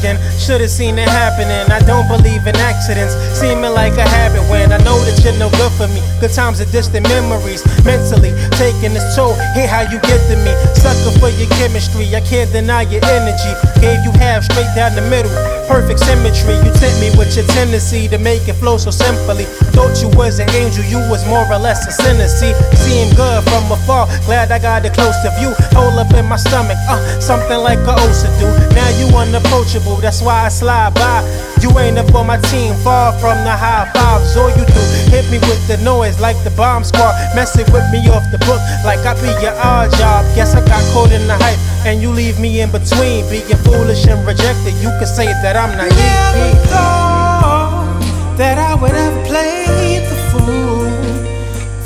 Again. Should've seen it happening. I don't believe in accidents, seeming like a habit when I know that you're no good for me. Good times are distant memories, mentally taking its toll. Hear how you get to me, sucker for your chemistry. I can't deny your energy. Gave you half straight down the middle, perfect symmetry. You tempt me with your tendency to make it flow so simply. Thought you was an angel, you was more or less a sinner. See, seemed good from afar, glad I got a closer view. Hole up in my stomach, something like an ulcer do. Now you unapproachable, that's why I slide by. You ain't up on my team, far from the high fives. All you do, hit me with the noise like the bomb squad. Messing with me off the book like I be your odd job. Guess I got caught in the hype, and you leave me in between. Being foolish and rejected, you can say that I'm naive. Never thought that I would have played the fool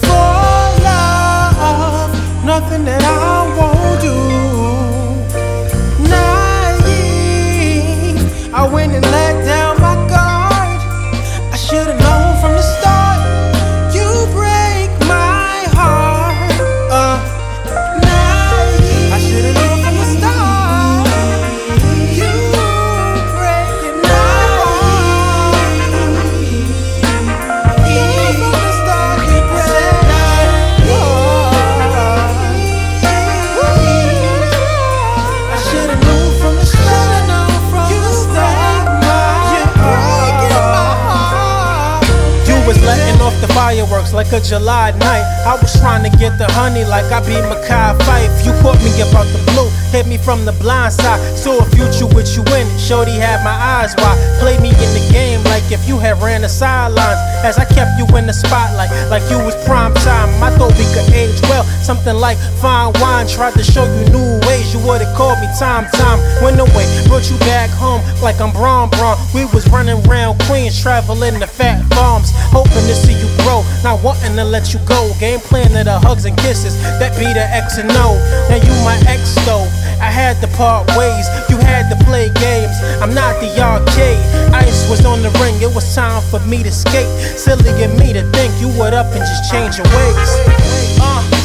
for love, nothing that I won't do. Naive, I went and let down my guard. I should've known from the start. You break my heart. Naive, I should've known from the start. You break it now. Even from the start, you break it. I should've known from the start. Letting off the fireworks like a July night. I was trying to get the honey like I be Mekhi Phife. You caught me about the blue, hit me from the blind side. Saw a future with you in it, shorty had my eyes wide. Played me in the game like if you had ran the sidelines, as I kept you in the spotlight like you was prime time. I thought we could age well, something like fine wine. Tried to show you new ways, you would've called me time. Went away, brought you back home like I'm Braun. We was running round Queens, traveling the fat farms, hoping to see you grow, not wanting to let you go. Game plan of the hugs and kisses, that be the X and O. Now you my ex though, I had to part ways. You had to play games, I'm not the arcade. Ice was on the ring, it was time for me to skate. Silly of me to think you would up and just change your ways.